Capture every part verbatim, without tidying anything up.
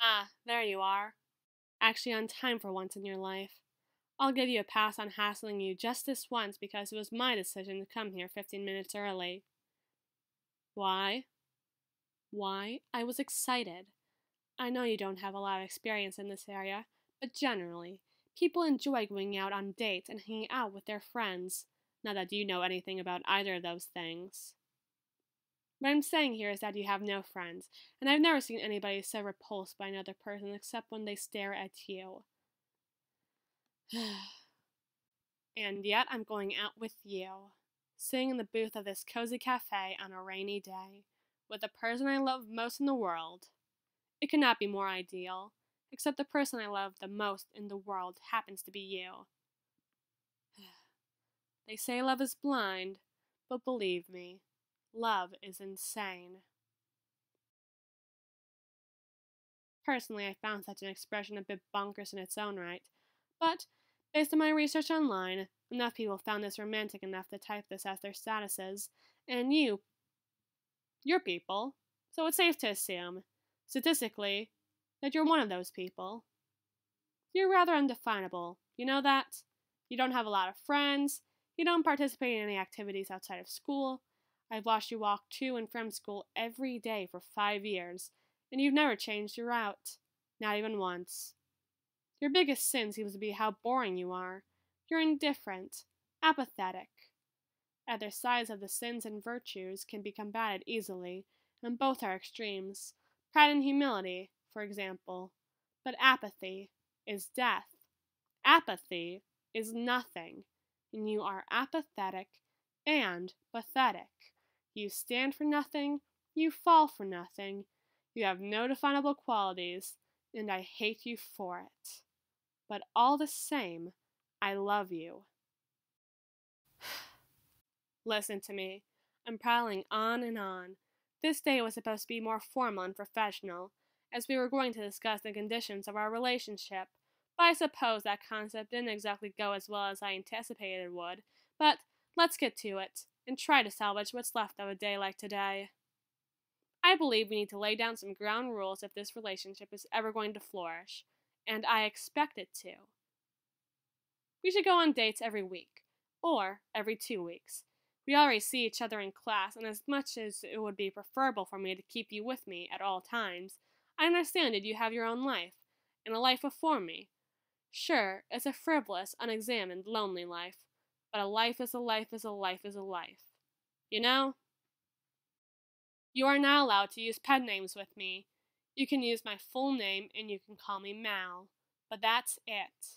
Ah, there you are. Actually on time for once in your life. I'll give you a pass on hassling you just this once because it was my decision to come here fifteen minutes early. Why? Why? I was excited. I know you don't have a lot of experience in this area, but generally, people enjoy going out on dates and hanging out with their friends. Not that you know anything about either of those things. What I'm saying here is that you have no friends, and I've never seen anybody so repulsed by another person except when they stare at you. And yet I'm going out with you, sitting in the booth of this cozy cafe on a rainy day, with the person I love most in the world. It could not be more ideal, except the person I love the most in the world happens to be you. They say love is blind, but believe me, love is insane. Personally, I found such an expression a bit bonkers in its own right, but based on my research online, enough people found this romantic enough to type this as their statuses, and you, you're people, so it's safe to assume, statistically, that you're one of those people. You're rather undefinable, you know that? You don't have a lot of friends. You don't participate in any activities outside of school. I've watched you walk to and from school every day for five years, and you've never changed your route. Not even once. Your biggest sin seems to be how boring you are. You're indifferent, apathetic. Other sides of the sins and virtues can be combated easily, and both are extremes. Pride and humility, for example. But apathy is death. Apathy is nothing. And you are apathetic and pathetic. You stand for nothing, you fall for nothing, you have no definable qualities, and I hate you for it. But all the same, I love you. Listen to me. I'm prattling on and on. This day was supposed to be more formal and professional, as we were going to discuss the conditions of our relationship. I suppose that concept didn't exactly go as well as I anticipated it would, but let's get to it, and try to salvage what's left of a day like today. I believe we need to lay down some ground rules if this relationship is ever going to flourish, and I expect it to. We should go on dates every week, or every two weeks. We already see each other in class, and as much as it would be preferable for me to keep you with me at all times, I understand that you have your own life, and a life before me. Sure, it's a frivolous, unexamined, lonely life, but a life is a life is a life is a life. You know? You are not allowed to use pet names with me. You can use my full name and you can call me Mal, but that's it.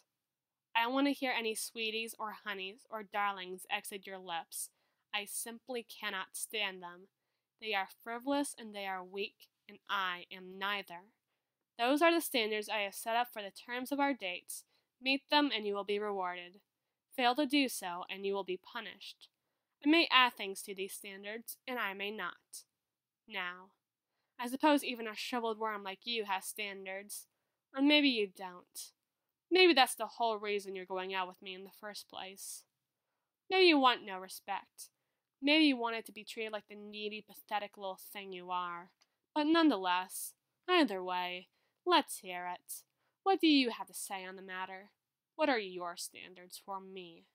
I don't want to hear any sweeties or honeys or darlings exit your lips. I simply cannot stand them. They are frivolous and they are weak, and I am neither. Those are the standards I have set up for the terms of our dates. Meet them and you will be rewarded. Fail to do so and you will be punished. I may add things to these standards, and I may not. Now, I suppose even a shriveled worm like you has standards. Or maybe you don't. Maybe that's the whole reason you're going out with me in the first place. Maybe you want no respect. Maybe you want it to be treated like the needy, pathetic little thing you are. But nonetheless, either way, let's hear it. What do you have to say on the matter? What are your standards for me?